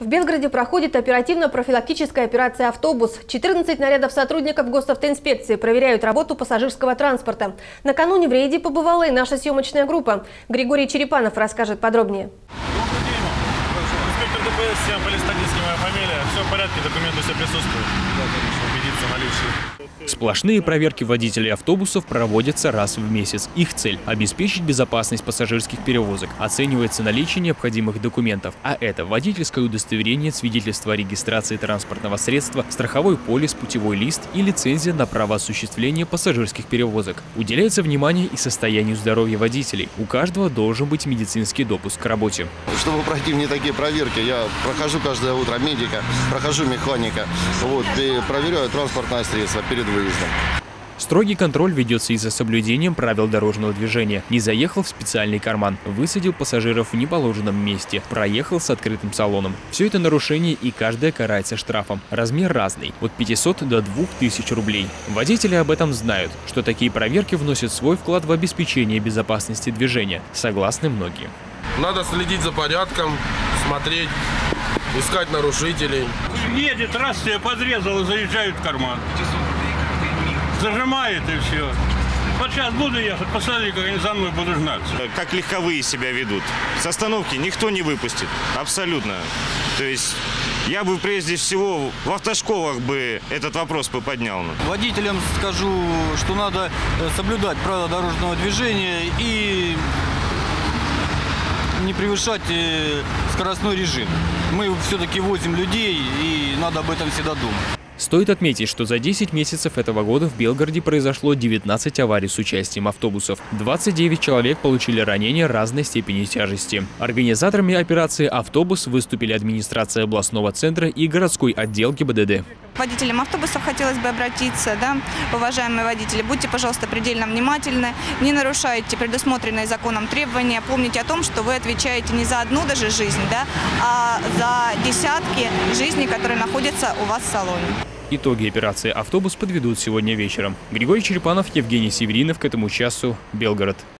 В Белгороде проходит оперативно-профилактическая операция «Автобус». 14 нарядов сотрудников госавтоинспекции проверяют работу пассажирского транспорта. Накануне в рейде побывала и наша съемочная группа. Григорий Черепанов расскажет подробнее. Добрый день. Инспектор ДПС, всем Полистатинский, моя фамилия. Все в порядке, документы все присутствуют. Да, конечно, убедиться в наличии. Сплошные проверки водителей автобусов проводятся раз в месяц. Их цель – обеспечить безопасность пассажирских перевозок. Оценивается наличие необходимых документов. А это водительское удостоверение, свидетельство о регистрации транспортного средства, страховой полис, путевой лист и лицензия на право осуществления пассажирских перевозок. Уделяется внимание и состоянию здоровья водителей. У каждого должен быть медицинский допуск к работе. Чтобы пройти мне такие проверки, я прохожу каждое утро медика, прохожу механика, и проверяю транспортное средство перед выездом. Строгий контроль ведется и за соблюдением правил дорожного движения. Не заехал в специальный карман, высадил пассажиров в неположенном месте, проехал с открытым салоном. Все это нарушение, и каждое карается штрафом. Размер разный – от 500 до 2000 рублей. Водители об этом знают, что такие проверки вносят свой вклад в обеспечение безопасности движения, согласны многие. Надо следить за порядком, смотреть, искать нарушителей. Едет, раз тебя подрезал и заезжают в карман. Зажимает и все. Вот сейчас буду ехать, посмотри, как они за мной будут гнаться. Как легковые себя ведут. С остановки никто не выпустит. Абсолютно. То есть я бы прежде всего в автошколах бы этот вопрос бы поднял. Водителям скажу, что надо соблюдать правила дорожного движения и не превышать скоростной режим. Мы все-таки возим людей, и надо об этом всегда думать. Стоит отметить, что за 10 месяцев этого года в Белгороде произошло 19 аварий с участием автобусов. 29 человек получили ранения разной степени тяжести. Организаторами операции «Автобус» выступили администрация областного центра и городской отдел ГИБДД. Водителям автобусов хотелось бы обратиться, уважаемые водители, будьте, пожалуйста, предельно внимательны, не нарушайте предусмотренные законом требования, помните о том, что вы отвечаете не за одну даже жизнь, а за десятки жизней, которые находятся у вас в салоне. Итоги операции «Автобус» подведут сегодня вечером. Григорий Черепанов, Евгений Северинов. К этому часу Белгород.